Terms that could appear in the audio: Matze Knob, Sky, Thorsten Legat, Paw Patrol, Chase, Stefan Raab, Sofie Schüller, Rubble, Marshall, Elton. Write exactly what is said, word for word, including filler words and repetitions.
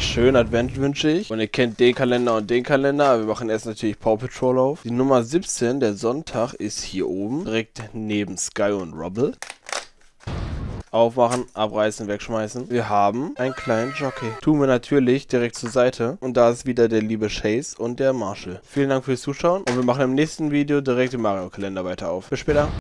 Schönen Advent wünsche ich. Und ihr kennt den Kalender und den Kalender. Aber wir machen erst natürlich Paw Patrol auf. Die Nummer siebzehn, der Sonntag, ist hier oben. Direkt neben Sky und Rubble. Aufmachen, abreißen, wegschmeißen. Wir haben einen kleinen Jockey. Tun wir natürlich direkt zur Seite. Und da ist wieder der liebe Chase und der Marshall. Vielen Dank fürs Zuschauen. Und wir machen im nächsten Video direkt den Mario-Kalender weiter auf. Bis später.